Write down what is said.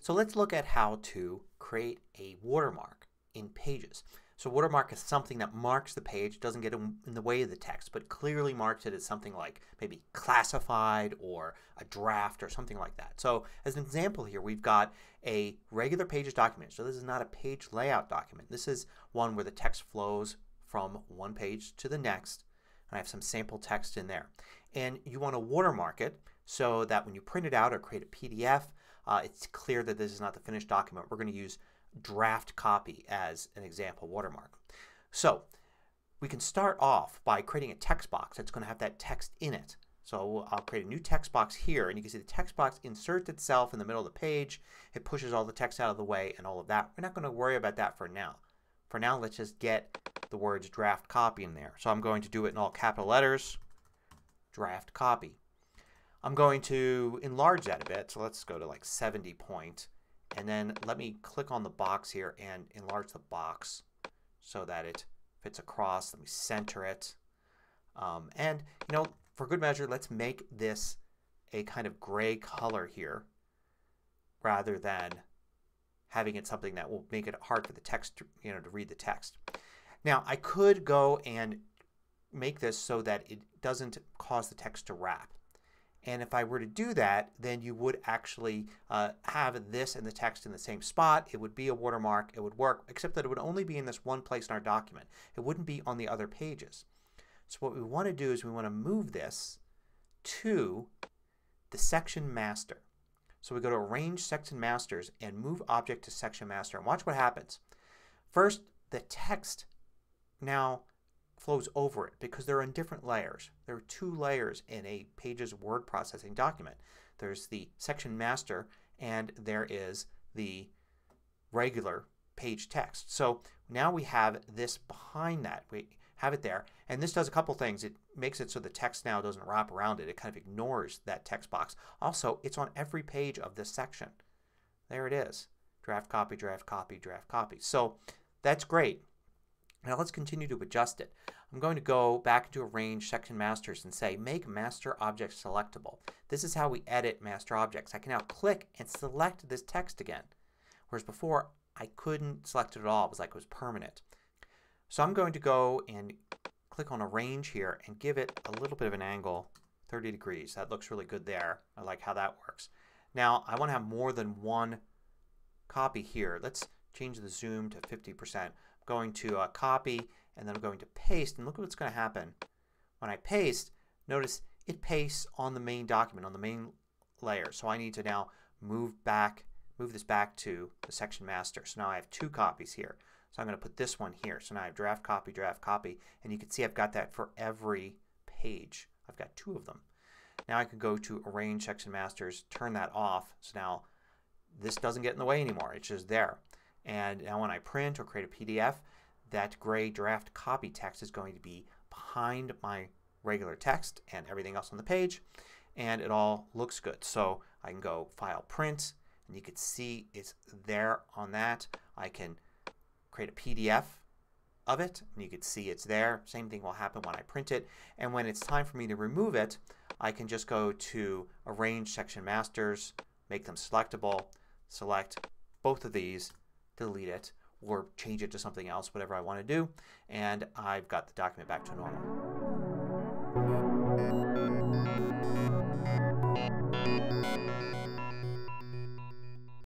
So let's look at how to create a watermark in Pages. So watermark is something that marks the page, doesn't get in the way of the text, but clearly marks it as something like maybe classified or a draft or something like that. So as an example here we've got a regular Pages document. So this is not a page layout document. This is one where the text flows from one page to the next. And I have some sample text in there. And you want to watermark it so that when you print it out or create a PDF, it's clear that this is not the finished document. We're going to use draft copy as an example watermark. So we can start off by creating a text box that's going to have that text in it. So I'll create a new text box here and you can see the text box inserts itself in the middle of the page. It pushes all the text out of the way and all of that. We're not going to worry about that for now. For now let's just get the words draft copy in there. So I'm going to do it in all capital letters, draft copy. I'm going to enlarge that a bit. So let's go to like 70 point. And then let me click on the box here and enlarge the box so that it fits across. Let me center it. And you know, for good measure, let's make this a kind of gray color here rather than having it something that will make it hard for the text to read the text. Now I could go and make this so that it doesn't cause the text to wrap. And if I were to do that, then you would actually have this and the text in the same spot. It would be a watermark. It would work, except that it would only be in this one place in our document. It wouldn't be on the other pages. So what we want to do is we want to move this to the Section Master. So we go to Arrange Section Masters and Move Object to Section Master. And watch what happens. First, the text now flows over it because they're in different layers. There are two layers in a Pages word processing document. There's the Section Master and there is the regular page text. So now we have this behind that. We have it there and this does a couple things. It makes it so the text now doesn't wrap around it. It kind of ignores that text box. Also it's on every page of this section. There it is. Draft copy, draft copy, draft copy. So that's great. Now let's continue to adjust it. I'm going to go back to Arrange Section Masters and say Make Master Object Selectable. This is how we edit master objects. I can now click and select this text again. Whereas before I couldn't select it at all. It was like it was permanent. So I'm going to go and click on Arrange here and give it a little bit of an angle, 30 degrees. That looks really good there. I like how that works. Now I want to have more than one copy here. Let's change the zoom to 50%. Going to copy and then I'm going to paste and look what's going to happen. When I paste, notice it pastes on the main document, on the main layer. So I need to now move this back to the Section Master. So now I have two copies here. So I'm going to put this one here. So now I have draft copy and you can see I've got that for every page. I've got two of them. Now I can go to Arrange Section Masters, turn that off. So now this doesn't get in the way anymore. It's just there. And now when I print or create a PDF, that gray draft copy text is going to be behind my regular text and everything else on the page. And it all looks good. So I can go File, Print, and you can see it's there on that. I can create a PDF of it and you can see it's there. Same thing will happen when I print it. And when it's time for me to remove it, I can just go to Arrange Section Masters, Make Them Selectable, select both of these, delete it or change it to something else, whatever I want to do, and I've got the document back to normal.